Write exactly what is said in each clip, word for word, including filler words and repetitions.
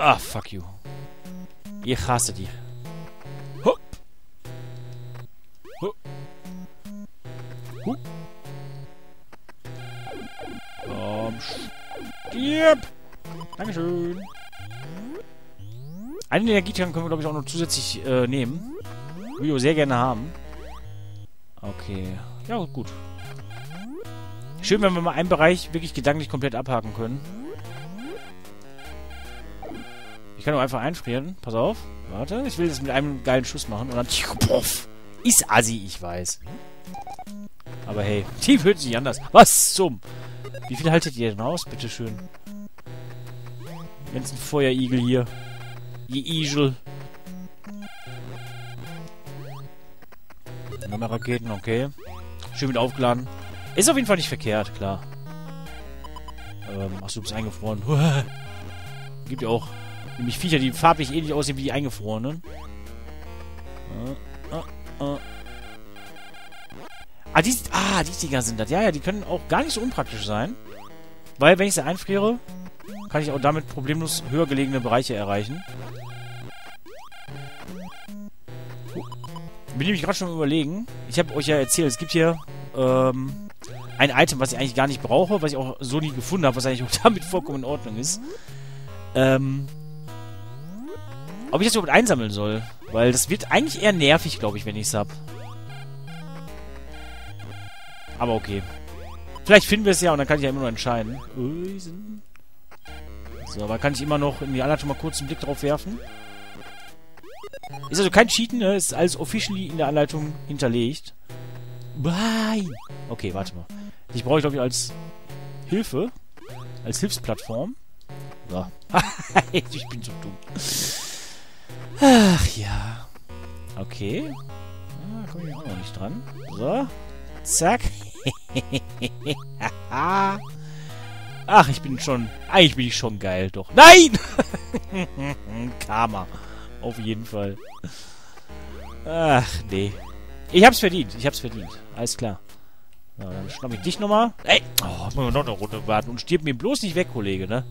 Ah, fuck you. Ich hasse dich. Hup. Hup. Hup. Um, stirb! Dankeschön. Einen Energietrank können wir, glaube ich, auch noch zusätzlich äh, nehmen. Würde ich sehr gerne haben. Okay. Ja, gut. Schön, wenn wir mal einen Bereich wirklich gedanklich komplett abhaken können. Ich kann nur einfach einfrieren. Pass auf. Warte. Ich will das mit einem geilen Schuss machen. Und dann... Ist assi, ich weiß. Aber hey. Die wird sich anders. Was zum... Wie viel haltet ihr denn aus? Bitteschön. Ganzen Feuerigel hier. Die Igel. Nochmal Raketen, okay. Schön mit aufgeladen. Ist auf jeden Fall nicht verkehrt, klar. Ähm, achso, du bist eingefroren. Gibt ja auch nämlich Viecher, die farblich ähnlich aussehen wie die Eingefrorenen. Ah, ah, ah. Ah, die, ah, die Dinger sind das. Ja, ja, die können auch gar nicht so unpraktisch sein. Weil, wenn ich sie einfriere, kann ich auch damit problemlos höher gelegene Bereiche erreichen. Bin nämlich gerade schon überlegen. Ich habe euch ja erzählt, es gibt hier ähm, ein Item, was ich eigentlich gar nicht brauche, was ich auch so nie gefunden habe, was eigentlich auch damit vollkommen in Ordnung ist. Ähm, ob ich das überhaupt einsammeln soll. Weil das wird eigentlich eher nervig, glaube ich, wenn ich es habe. Aber okay. Vielleicht finden wir es ja und dann kann ich ja immer noch entscheiden. So, aber kann ich immer noch in die anderen schon mal kurz einen Blick drauf werfen. Ist also kein Cheaten, ne? Ist alles officially in der Anleitung hinterlegt. Bye! Okay, warte mal. Ich brauche, glaube ich, als Hilfe. Als Hilfsplattform. So. Ich bin so dumm. Ach ja. Okay. Da ah, komme ich auch noch nicht dran. So. Zack. Ach, ich bin schon... Eigentlich bin ich schon geil, doch. Nein! Karma. Auf jeden Fall. Ach, nee. Ich hab's verdient. Ich hab's verdient. Alles klar. So, dann schnapp ich dich nochmal. Ey! Oh, muss man noch eine Runde warten. Und stirb mir bloß nicht weg, Kollege, ne?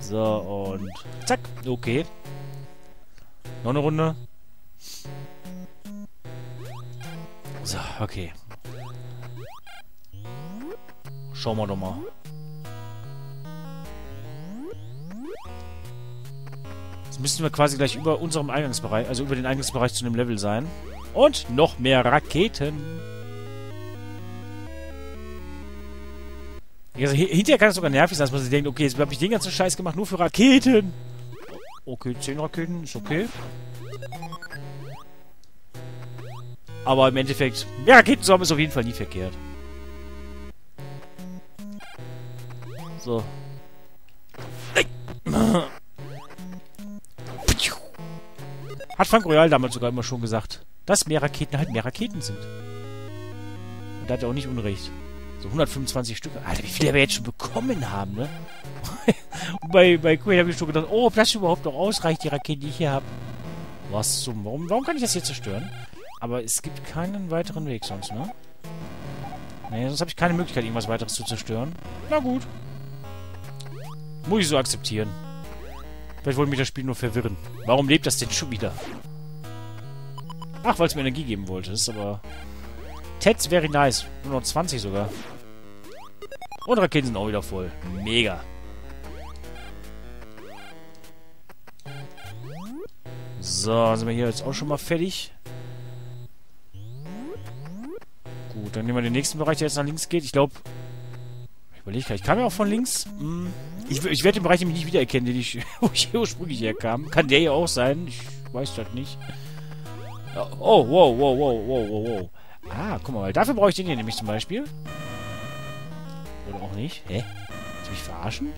So, und... Zack. Okay. Noch eine Runde. So, okay. Schauen wir doch mal. Jetzt müssen wir quasi gleich über unserem Eingangsbereich, also über den Eingangsbereich zu dem Level sein. Und noch mehr Raketen. Also, hinterher kann es sogar nervig sein, dass man sich denkt, okay, jetzt habe ich den ganzen Scheiß gemacht, nur für Raketen. Okay, zehn Raketen, ist okay. Aber im Endeffekt, mehr Raketen zu haben, ist auf jeden Fall nie verkehrt. So. Hat Frank Royal damals sogar immer schon gesagt, dass mehr Raketen halt mehr Raketen sind. Und da hat er auch nicht unrecht. So hundertfünfundzwanzig Stück. Alter, wie viele wir jetzt schon bekommen haben, ne? Und bei, bei Queen habe ich schon gedacht, oh, ob das überhaupt noch ausreicht, die Raketen, die ich hier habe. Was zum... Warum, warum kann ich das hier zerstören? Aber es gibt keinen weiteren Weg sonst, ne? Nee, sonst habe ich keine Möglichkeit, irgendwas weiteres zu zerstören. Na gut. Muss ich so akzeptieren. Vielleicht wollte mich das Spiel nur verwirren. Warum lebt das denn schon wieder? Ach, weil es mir Energie geben wollte. Das ist aber... Tets very nice. Nur noch zwanzig sogar. Und Raketen sind auch wieder voll. Mega. So, sind wir hier jetzt auch schon mal fertig. Gut, dann nehmen wir den nächsten Bereich, der jetzt nach links geht. Ich glaube... Überleg ich, ich kam ja auch von links. Hm. Ich, ich werde den Bereich nämlich nicht wiedererkennen, den ich, wo ich ursprünglich herkam. Kann der ja auch sein. Ich weiß das nicht. Oh, wow, wow, wow, wow, wow, wow. Ah, guck mal, dafür brauche ich den hier nämlich zum Beispiel. Oder auch nicht. Hä? Willst du mich verarschen?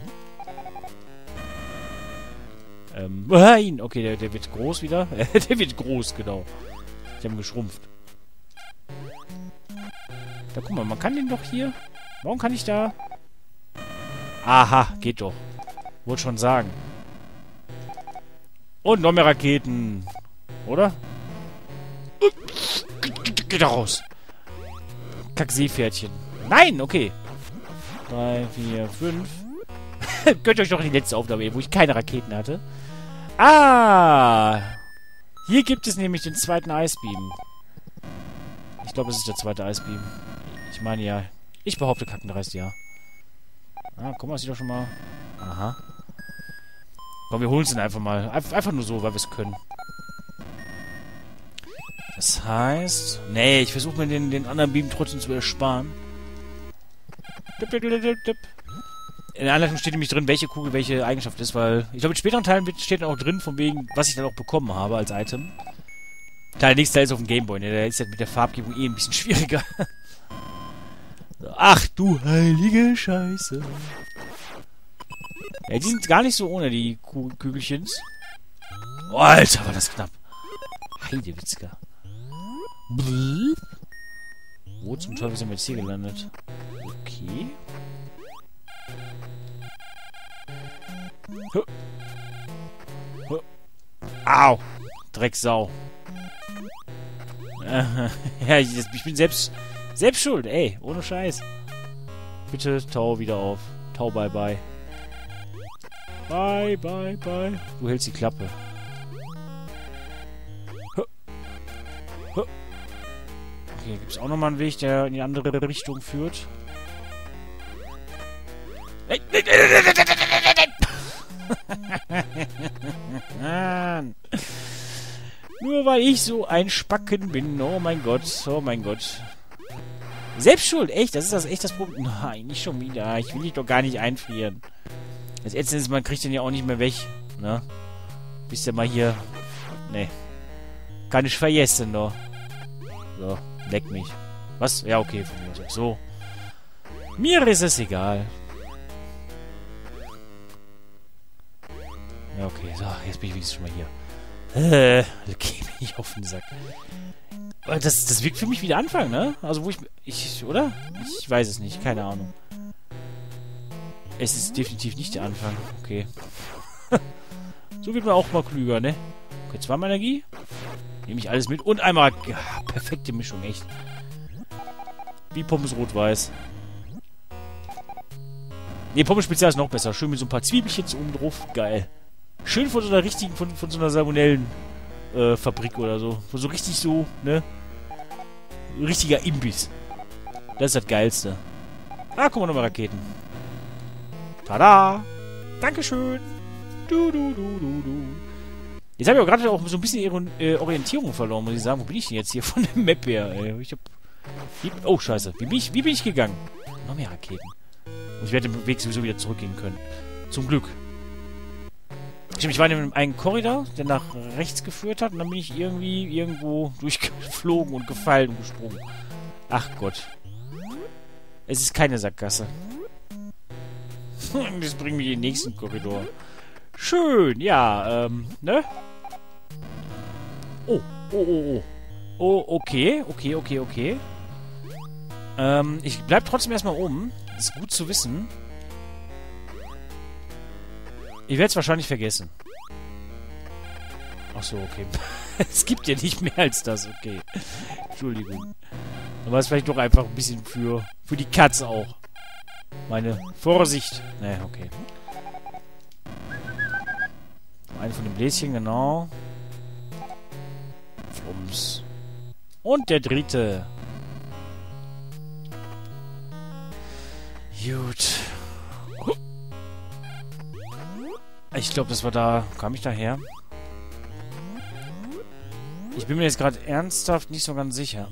Ähm, nein! Okay, der, der wird groß wieder. Der wird groß, genau. Ich habe ihn geschrumpft. Da, guck mal, man kann den doch hier... Warum kann ich da... Aha, geht doch. Wollte schon sagen. Und noch mehr Raketen. Oder? Geht da raus. Kackseepferdchen. Nein, okay. drei, vier, fünf. Gönnt euch doch die letzte Aufnahme, wo ich keine Raketen hatte. Ah! Hier gibt es nämlich den zweiten Ice Beam. Ich glaube, es ist der zweite Ice Beam. Ich meine ja. Ich behaupte, Kacken reißt ja. Ah, guck mal, sieht doch schon mal. Aha. Komm, wir holen es dann einfach mal. Einfach nur so, weil wir es können. Das heißt... Nee, ich versuche mir den, den anderen Beam trotzdem zu ersparen. In der Anleitung steht nämlich drin, welche Kugel welche Eigenschaft ist, weil... Ich glaube, in späteren Teilen steht dann auch drin, von wegen, was ich dann auch bekommen habe als Item. Klar, der nächste Teil ist auf dem Gameboy, ne? Der ist ja mit der Farbgebung eh ein bisschen schwieriger. Ach du heilige Scheiße. Ja, die sind gar nicht so ohne, die Kügelchens. Oh, Alter, war das knapp. Heidewitzka. Wo zum Teufel sind wir jetzt hier gelandet? Okay. Huh. Huh. Au! Drecksau. Ja, ich, ich bin selbst... Selbst schuld, ey. Ohne Scheiß. Bitte, Tau wieder auf. Tau, bye, bye. Bye, bye, bye. Du hältst die Klappe. Okay, hier gibt es auch nochmal einen Weg, der in die andere Richtung führt. Nur weil ich so ein Spacken bin. Oh mein Gott, oh mein Gott. Selbst schuld, echt, das ist das echt das Problem. Nein, nicht schon wieder. Ich will dich doch gar nicht einfrieren. Das Ätzende ist, man kriegt den ja auch nicht mehr weg, ne? Bist ja mal hier... Ne. Kann ich vergessen, doch. So, leck mich. Was? Ja, okay, von mir aus. So. Mir ist es egal. Ja, okay, so, jetzt bin ich wenigstens schon mal hier. Äh, geh mir nicht auf den Sack. Das, das wirkt für mich wie der Anfang, ne? Also, wo ich... ich oder? Ich weiß es nicht, keine Ahnung. Es ist definitiv nicht der Anfang. Okay. So wird man auch mal klüger, ne? Okay, zweimal Energie. Nehme ich alles mit. Und einmal... Ja, perfekte Mischung, echt. Wie Pommes Rot-Weiß. Ne, Pommes Spezial ist noch besser. Schön mit so ein paar Zwiebelchen oben drauf. Geil. Schön von so einer richtigen... Von, von so einer Salmonellen... Äh, Fabrik oder so. Von so richtig so, ne? Richtiger Imbiss. Das ist das Geilste. Ah, guck mal, nochmal Raketen. Tada! Dankeschön! Du, du, du, du, du. Jetzt habe ich auch gerade auch so ein bisschen äh, Orientierung verloren, muss ich sagen. Wo bin ich denn jetzt hier von der Map her? Ey? Ich hab... Oh, scheiße. Wie bin ich, wie bin ich gegangen? Noch mehr Raketen. Und ich werde den Weg sowieso wieder zurückgehen können. Zum Glück. Stimmt, ich war in einem Korridor, der nach rechts geführt hat. Und dann bin ich irgendwie irgendwo durchgeflogen und gefallen und gesprungen. Ach Gott. Es ist keine Sackgasse. Das bringt mich in den nächsten Korridor. Schön, ja, ähm, ne? Oh, oh, oh, oh. Oh, okay, okay, okay, okay. Ähm, ich bleib trotzdem erstmal oben. Ist gut zu wissen. Ich werde es wahrscheinlich vergessen. Ach so, okay. Es gibt ja nicht mehr als das, okay. Entschuldigung. Dann war es vielleicht doch einfach ein bisschen für, für die Katze auch. Meine Vorsicht. Ne, okay. Einen von dem Bläschen, genau. Flums. Und der dritte. Gut. Ich glaube, das war da... Kam ich daher? Ich bin mir jetzt gerade ernsthaft nicht so ganz sicher.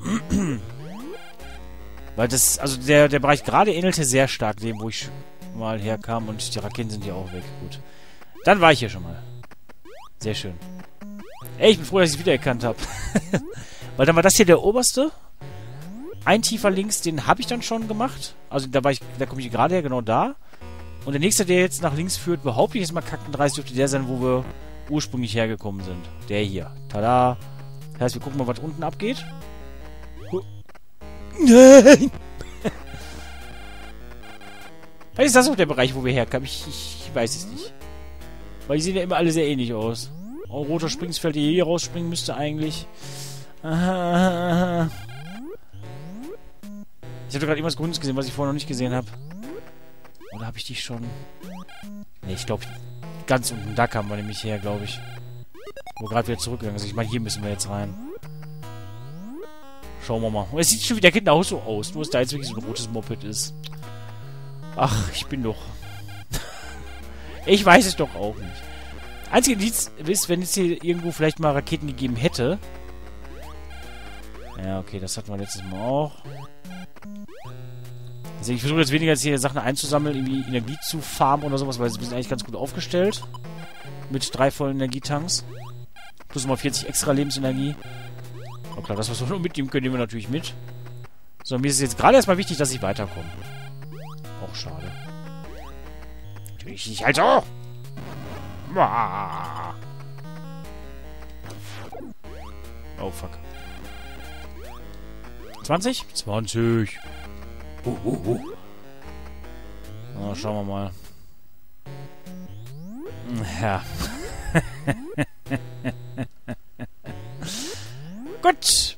Weil das, also der, der Bereich gerade ähnelte sehr stark dem, wo ich mal herkam. Und die Raketen sind ja auch weg. Gut. Dann war ich hier schon mal. Sehr schön. Ey, ich bin froh, dass ich es wiedererkannt habe. Weil dann war das hier der oberste. Ein tiefer links, den habe ich dann schon gemacht. Also da war ich, da komme ich gerade her, genau da. Und der nächste, der jetzt nach links führt, behaupte ich jetzt mal Kacken dreißig, dürfte der sein, wo wir ursprünglich hergekommen sind. Der hier. Tada. Das heißt, wir gucken mal, was unten abgeht. Nein! Vielleicht ist das auch der Bereich, wo wir herkamen. Ich, ich, ich weiß es nicht. Weil die sehen ja immer alle sehr ähnlich aus. Oh, roter Springsfeld, der hier rausspringen müsste eigentlich. Ah. Ich habe gerade irgendwas Grünes gesehen, was ich vorher noch nicht gesehen habe. Oder habe ich die schon? Ne, ich glaube, ganz unten, da kamen wir nämlich her, glaube ich. Wo gerade wieder zurückgegangen ist. Ich meine, hier müssen wir jetzt rein. Schauen wir mal. Es sieht schon wieder genau so aus, nur dass da jetzt wirklich so ein rotes Moped ist. Ach, ich bin doch... Ich weiß es doch auch nicht. Einzige Indiz ist, wenn es hier irgendwo vielleicht mal Raketen gegeben hätte. Ja, okay, das hatten wir letztes Mal auch. Also ich versuche jetzt weniger jetzt hier Sachen einzusammeln, irgendwie Energie zu farmen oder sowas, weil wir sind eigentlich ganz gut aufgestellt. Mit drei vollen Energietanks. Plus nochmal vierzig extra Lebensenergie. Oh klar, das, was wir noch mitnehmen können, nehmen wir natürlich mit. So, mir ist jetzt gerade erstmal wichtig, dass ich weiterkomme. Auch schade. Natürlich nicht, also! Oh, fuck. zwanzig? zwanzig. Oh, oh, oh. Na, schauen wir mal. Ja. Gut.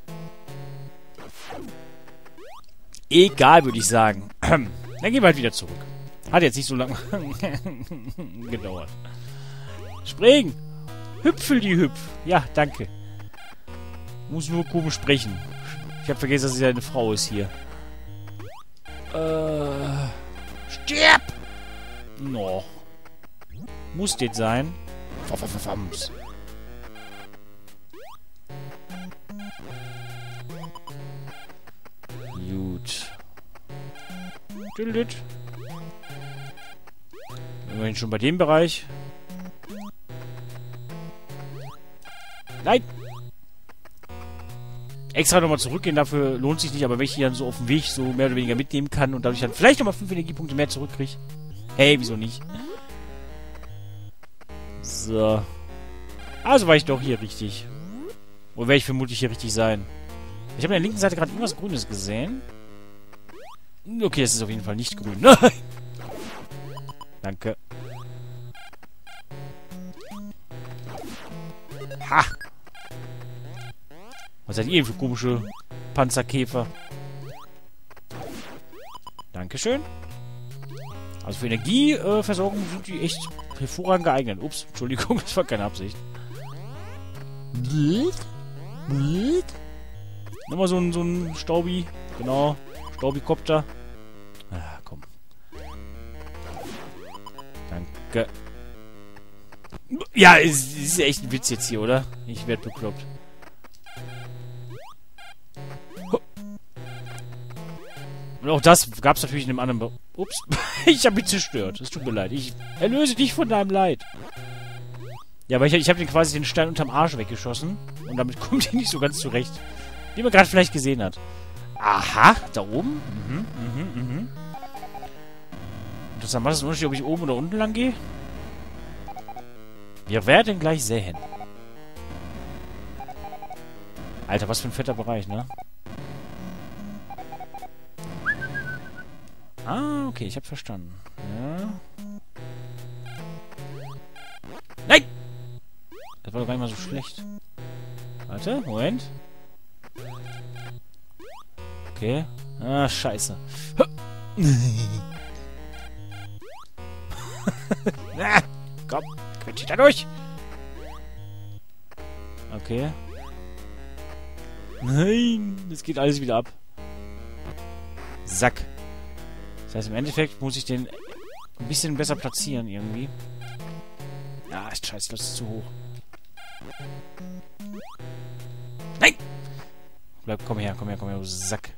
Egal, würde ich sagen. Dann gehen wir halt wieder zurück. Hat jetzt nicht so lange gedauert. Springen! Hüpfel die Hüpf! Ja, danke. Muss nur komisch sprechen. Ich habe vergessen, dass sie eine Frau ist hier. Äh. Stirb! Noch. Muss das sein? Verfams. Gut. Düdüt. Immerhin schon bei dem Bereich. Nein! Extra nochmal zurückgehen, dafür lohnt sich nicht, aber wenn ich die dann so auf dem Weg so mehr oder weniger mitnehmen kann und dadurch dann vielleicht nochmal fünf Energiepunkte mehr zurückkriege. Hey, wieso nicht? So. Also war ich doch hier richtig. Oder werde ich vermutlich hier richtig sein? Ich habe an der linken Seite gerade irgendwas Grünes gesehen. Okay, es ist auf jeden Fall nicht grün. Nein! Danke. Ha! Was seid ihr denn für komische Panzerkäfer? Dankeschön. Also für Energieversorgung äh, sind die echt hervorragend geeignet. Ups, Entschuldigung, das war keine Absicht. Nochmal so ein, so ein Staubi. Genau, Staubikopter. Ah, komm. Danke. Ja, es ist, ist echt ein Witz jetzt hier, oder? Ich werde bekloppt. Und auch das gab es natürlich in einem anderen... Be Ups, ich habe mich zerstört. Es tut mir leid. Ich erlöse dich von deinem Leid. Ja, aber ich, ich habe den quasi den Stein unterm Arsch weggeschossen. Und damit kommt er nicht so ganz zurecht. Wie man gerade vielleicht gesehen hat. Aha, da oben? Mhm, mhm, mhm. Interessant, macht das einen Unterschied, ob ich oben oder unten lang gehe? Wir werden gleich sehen. Alter, was für ein fetter Bereich, ne? Ah, okay, ich hab verstanden. Ja. Nein! Das war doch gar nicht mal so schlecht. Warte, Moment. Okay. Ah, scheiße. Na, komm, quetsch dich da durch! Okay. Nein, das geht alles wieder ab. Sack. Das heißt, im Endeffekt muss ich den ein bisschen besser platzieren, irgendwie. Ja, ist scheiße, das ist zu hoch. Nein! Bleib, komm her, komm her, komm her, du Sack.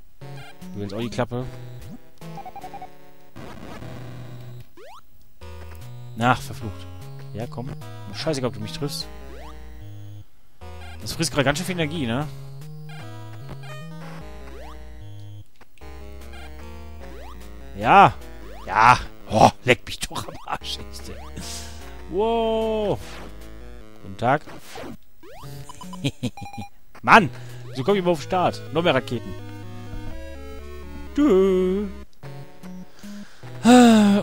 Du willst auch die Klappe. Ach, verflucht. Ja, komm. Scheiße, ob du mich triffst. Das frisst gerade ganz schön viel Energie, ne? Ja. Ja. Oh, leck mich doch am Arsch. Wow. Guten Tag. Mann. So komme ich mal auf den Start. Noch mehr Raketen. Dö.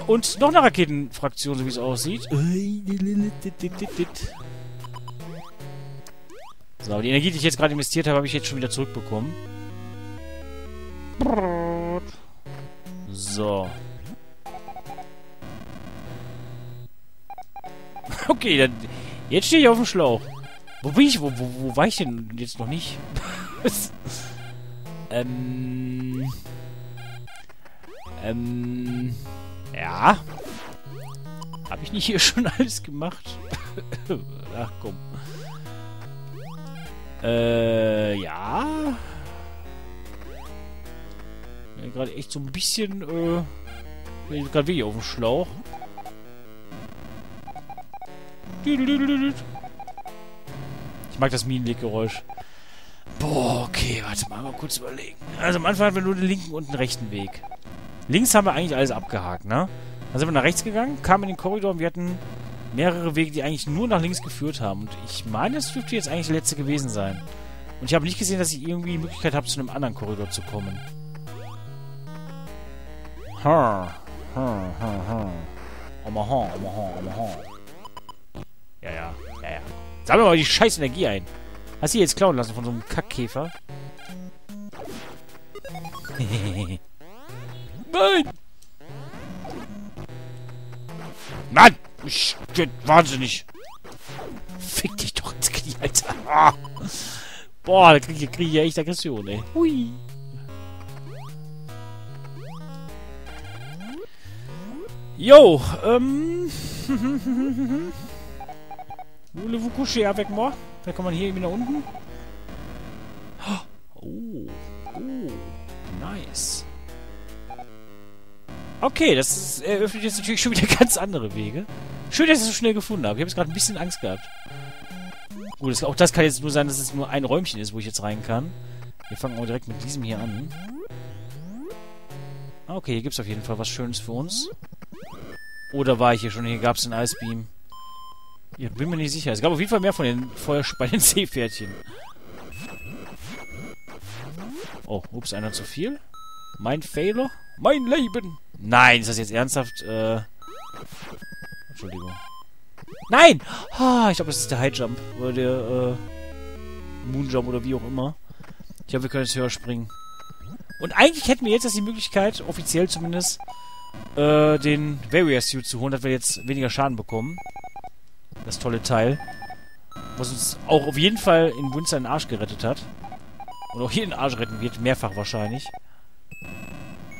Und noch eine Raketenfraktion, so wie es aussieht. So, die Energie, die ich jetzt gerade investiert habe, habe ich jetzt schon wieder zurückbekommen. Brrr. So. Okay, dann... Jetzt stehe ich auf dem Schlauch. Wo bin ich? Wo, wo, wo war ich denn jetzt noch nicht? ähm... Ähm... Ja... Habe ich nicht hier schon alles gemacht? Ach komm. Äh, ja... Ja, gerade echt so ein bisschen, äh... bin ich gerade wirklich auf dem Schlauch. Ich mag das Minenweggeräusch. Boah, okay, warte mal, mal kurz überlegen. Also am Anfang hatten wir nur den linken und den rechten Weg. Links haben wir eigentlich alles abgehakt, ne? Dann sind wir nach rechts gegangen, kamen in den Korridor und wir hatten mehrere Wege, die eigentlich nur nach links geführt haben. Und ich meine, das dürfte jetzt eigentlich der letzte gewesen sein. Und ich habe nicht gesehen, dass ich irgendwie die Möglichkeit habe, zu einem anderen Korridor zu kommen. Ha, ha, ha, ha. Omaha, Omaha, Omaha. Ja, ja, ja, ja. Sammle mal die scheiß Energie ein. Hast du die jetzt klauen lassen von so einem Kackkäfer? Nein! Mann! Ich bin wahnsinnig! Fick dich doch ins Knie, Alter! Ah. Boah, da krieg ich, krieg ich ja echt Aggression, ey. Hui! Jo, ähm... Voulez-vous coucher avec moi? Vielleicht kann man hier irgendwie nach unten. Oh, oh, nice. Okay, das ist, eröffnet jetzt natürlich schon wieder ganz andere Wege. Schön, dass ich es so schnell gefunden habe. Ich habe jetzt gerade ein bisschen Angst gehabt. Gut, das, auch das kann jetzt nur sein, dass es nur ein Räumchen ist, wo ich jetzt rein kann. Wir fangen mal direkt mit diesem hier an. Okay, hier gibt es auf jeden Fall was Schönes für uns. Oder war ich hier schon? Hier gab es den Ice Beam. Ich bin mir nicht sicher. Es gab auf jeden Fall mehr von den Feuersch bei den Seepferdchen. Oh, ups, einer zu viel. Mein Fehler? Mein Leben! Nein, ist das jetzt ernsthaft? Äh... Entschuldigung. Nein! Ah, ich glaube, das ist der High Jump. Oder der, äh... Moon Jump oder wie auch immer. Ich glaube, wir können jetzt höher springen. Und eigentlich hätten wir jetzt erst die Möglichkeit, offiziell zumindest, äh, den Warrior Suit zu holen, dass wir jetzt weniger Schaden bekommen. Das tolle Teil. Was uns auch auf jeden Fall in Windsor den Arsch gerettet hat. Und auch hier den Arsch retten wird. Mehrfach wahrscheinlich.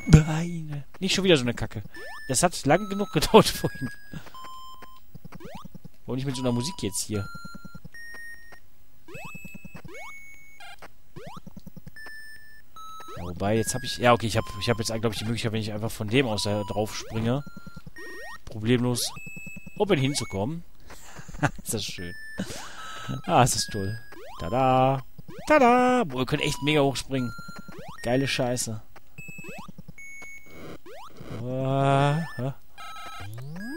Nein. Nicht schon wieder so eine Kacke. Das hat lang genug gedauert vorhin. Warum nicht mit so einer Musik jetzt hier? Ja, wobei, jetzt habe ich... Ja, okay, ich habe ich hab jetzt, glaube ich, die Möglichkeit, wenn ich einfach von dem aus da drauf springe, problemlos oben hinzukommen. Ist das schön. Ah, ist das toll. Tada! Tada! Boah, wir können echt mega hoch springen. Geile Scheiße. Wo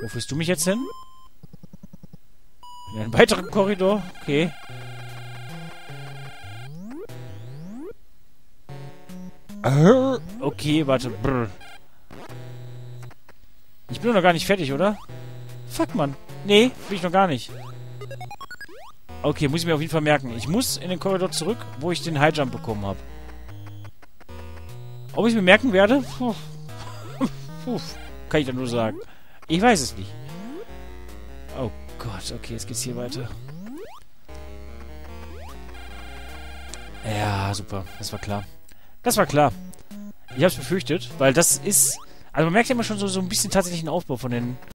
führst du mich jetzt hin? In einen weiteren Korridor? Okay. Okay, warte. Brr. Ich bin noch gar nicht fertig, oder? Fuck, Mann. Nee, bin ich noch gar nicht. Okay, muss ich mir auf jeden Fall merken. Ich muss in den Korridor zurück, wo ich den High Jump bekommen habe. Ob ich mir merken werde? Puh. Puh. Kann ich da nur sagen. Ich weiß es nicht. Oh Gott, okay, jetzt geht's hier weiter. Ja, super. Das war klar. Das war klar. Ich hab's befürchtet, weil das ist... Also man merkt ja immer schon so, so ein bisschen tatsächlich einen Aufbau von den...